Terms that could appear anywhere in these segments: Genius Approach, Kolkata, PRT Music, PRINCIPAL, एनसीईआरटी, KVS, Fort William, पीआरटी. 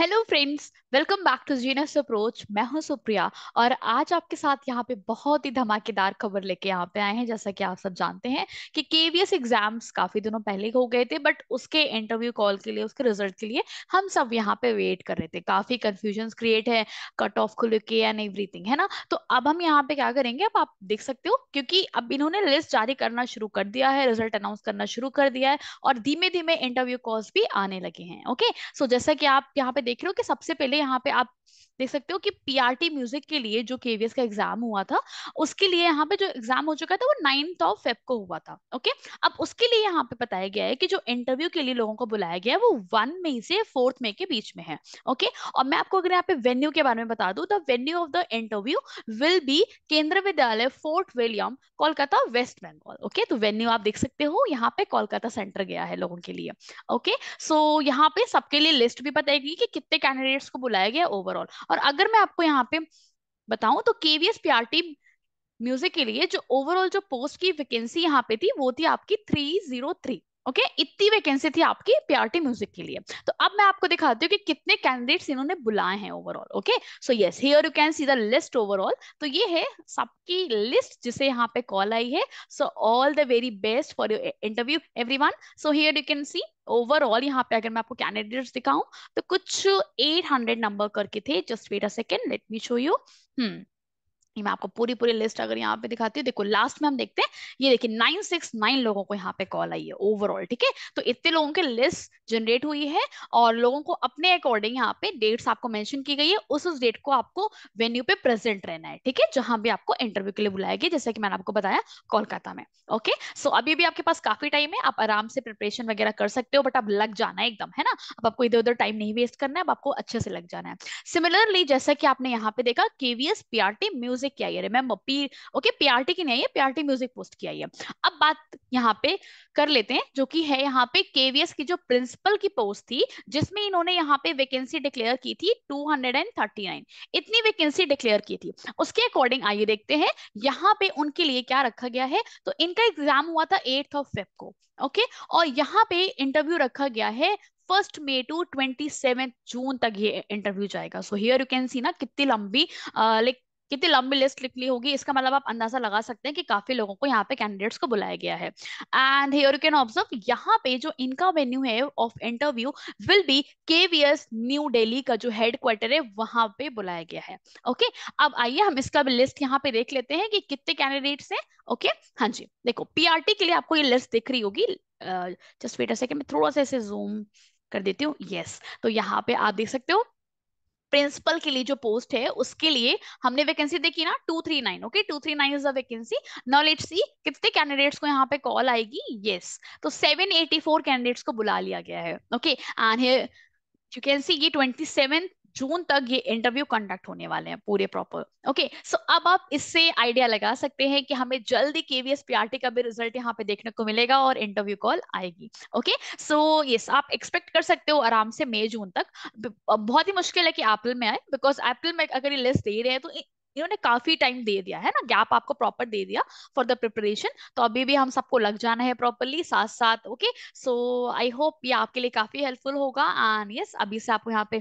Hello friends, welcome back to genius approach. मैं हूं सुप्रिया और आज आपके साथ यहाँ पे बहुत ही धमाकेदार खबर लेके यहाँ पे आए हैं। जैसा कि आप सब जानते हैं कि केवीएस एग्जाम्स काफी दिनों पहले हो गए थे, बट उसके इंटरव्यू कॉल के लिए, उसके रिजल्ट के लिए हम सब यहाँ पे वेट कर रहे थे। काफी कंफ्यूजन क्रिएट है कट ऑफ को लेके एंड एवरीथिंग, है ना। तो अब हम यहाँ पे क्या करेंगे, अब आप देख सकते हो, क्योंकि अब इन्होंने लिस्ट जारी करना शुरू कर दिया है, रिजल्ट अनाउंस करना शुरू कर दिया है और धीमे धीमे इंटरव्यू कॉल्स भी आने लगे हैं। ओके, सो जैसा कि आप यहाँ पे देख रहे हो कि सबसे पहले यहाँ पे आप देख सकते हो कि पीआरटी म्यूजिक के लिए जो केवीएस का एग्जाम हुआ था, उसके लिए यहाँ पे जो एग्जाम हो चुका था वो 9 फेब को हुआ था। ओके, अब उसके लिए यहाँ पे बताया गया है कि जो इंटरव्यू के लिए लोगों को बुलाया गया है वो 1 मई से 4 मई के बीच में है। ओके, और मैं आपको अगर यहाँ पे वेन्यू के बारे में बता दूं, the venue of the interview will be Kendriya Vidyalaya Fort William, Kolkata, West Bengal. Okay, तो वेन्यू आप देख सकते हो यहाँ पे कोलकाता सेंटर गया है लोगों के लिए। ओके, सो यहाँ पे सबके लिए लिस्ट भी बताएगी कि कितने कैंडिडेट्स को बुलाया गया ओवरऑल। और अगर मैं आपको यहाँ पे बताऊं तो केवीएस पीआरटी म्यूजिक के लिए जो ओवरऑल जो पोस्ट की वैकेंसी यहाँ पे थी वो थी आपकी 303। ओके, इतनी वैकेंसी थी आपकी पीआरटी म्यूजिक के लिए। तो अब मैं आपको दिखाती हूँ कि कितने कैंडिडेट्स इन्होंने बुलाए हैं overall. Okay, so yes, here you can see the list overall. तो ये है सबकी लिस्ट जिसे यहाँ पे कॉल आई है। So all the very best for your interview everyone. So here you can see overall यहाँ पे अगर मैं आपको कैंडिडेट्स दिखाऊं तो कुछ 800 नंबर करके थे। Just wait a second, let me show you. मैं आपको पूरी पूरी लिस्ट अगर यहाँ पे दिखाती हूँ, देखो लास्ट में हम देखते हैं, ये देखिए 969 लोगों को यहाँ पे कॉल आई है ओवरऑल। ठीक है, तो इतने लोगों की लिस्ट जनरेट हुई है और लोगों को अपने अकॉर्डिंग यहाँ पे डेट्स आपको मेंशन की गई है। उस डेट को आपको वेन्यू पे प्रेजेंट रहना है। ठीक है, जहां भी आपको इंटरव्यू के लिए बुलाया गया, जैसे कि मैंने आपको बताया कोलकाता में। ओके, सो अभी भी आपके पास काफी टाइम है, आप आराम से प्रिपरेशन वगैरह कर सकते हो, बट आप लग जाना है एकदम, है ना। अब आपको इधर उधर टाइम नहीं वेस्ट करना है, अब आपको अच्छे से लग जाना है। सिमिलरली जैसा कि आपने यहाँ पे देखा, केवीएस पीआरटी म्यूजिक क्या है, रिमेंबर पीआरटी की नहीं है, पीआरटी म्यूजिक पोस्ट किया है। अब बात यहाँ पे कर लेते हैं जो कि है यहाँ पे केवीएस की जो प्रिंसिपल की पोस्ट थी, जिसमें इन्होंने यहाँ पे वैकेंसी डिक्लेयर की थी 239। इतनी वैकेंसी डिक्लेयर की थी, उसके अकॉर्डिंग आइए देखते हैं यहाँ पे उनके लिए क्या रखा गया है। तो इनका एग्जाम हुआ था 8 फेब को। ओके, और यहाँ पे इंटरव्यू रखा गया है 1 मई टू 27 जून तक ये इंटरव्यू जाएगा। So here you can see ना कितनी लंबी कितनी लंबी लिस्ट लिख ली होगी। इसका मतलब आप अंदाजा लगा सकते हैं कि काफी लोगों को यहाँ पे कैंडिडेट्स को बुलाया गया है। And here you can observe यहाँ पे जो इनका वेन्यू है of interview will be KVS new Delhi का जो हेडक्वार्टर है वहां पे बुलाया गया है। ओके, अब आइए हम इसका लिस्ट यहाँ पे देख लेते हैं कि कितने कैंडिडेट्स हैं। ओके, हाँ जी, देखो पीआरटी के लिए आपको ये लिस्ट दिख रही होगी। जस्ट वेट अ सेकंड, मैं थोड़ा सा इसे जूम कर देती हूँ। यस, तो यहाँ पे आप देख सकते हो प्रिंसिपल के लिए जो पोस्ट है उसके लिए हमने वैकेंसी देखी ना 239। Okay, 239 is the vacancy. Now let's see कितने कैंडिडेट्स को यहाँ पे कॉल आएगी। यस, तो 784 कैंडिडेट्स को बुला लिया गया है। Okay, and here you can see ये 27 जून तक ये इंटरव्यू कंडक्ट होने वाले हैं पूरे प्रॉपर। ओके, सो अब आप इससे आइडिया लगा सकते हैं कि हमें जल्दी केवीएस पीआरटी का भी रिजल्ट यहाँ पे देखने को मिलेगा और इंटरव्यू कॉल आएगी। ओके, सो यस, आप एक्सपेक्ट कर सकते हो आराम से मई जून तक। बहुत ही मुश्किल है कि अप्रैल में आए, बिकॉज अप्रैल में अगर ये लिस्ट दे रहे हैं तो इन्होंने काफी टाइम दे दिया है ना, गैप आपको प्रॉपर दे दिया फॉर द प्रिपरेशन। तो अभी भी हम सबको लग जाना है प्रॉपरली साथ साथ। ओके, सो आई होप ये आपके लिए काफी हेल्पफुल होगा। एंड यस, अभी से आपको यहाँ पे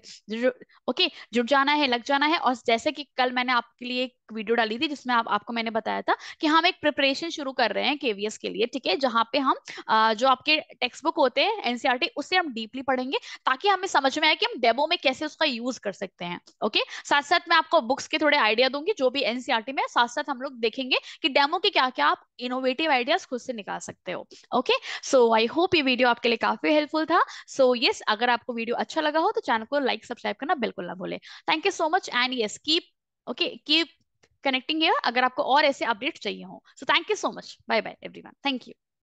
ओके जुट जाना है, लग जाना है। और जैसे कि कल मैंने आपके लिए एक वीडियो डाली थी जिसमें आपको मैंने बताया था कि हम एक प्रिपरेशन शुरू कर रहे हैं केवीएस के लिए। ठीक है, जहाँ पे हम जो आपके टेक्स्ट बुक होते हैं एनसीईआरटी, उससे हम डीपली पढ़ेंगे ताकि हमें समझ में आए कि हम डेमो में कैसे उसका यूज कर सकते हैं। ओके, साथ साथ मैं आपको बुक्स के थोड़े आइडिया कि जो भी एनसीईआरटी में, साथ साथ हम लोग देखेंगे कि डेमो के क्या क्या आप इनोवेटिव आइडियाज खुद से निकाल सकते हो। ओके, सो आई होप ये वीडियो आपके लिए काफी हेल्पफुल था। सो यस, अगर आपको वीडियो अच्छा लगा हो तो चैनल को लाइक सब्सक्राइब करना बिल्कुल ना भूले। Thank you so much and yes, keep connecting here अगर आपको और ऐसे अपडेट चाहिए हो। So thank you so much, bye bye everyone, thank you.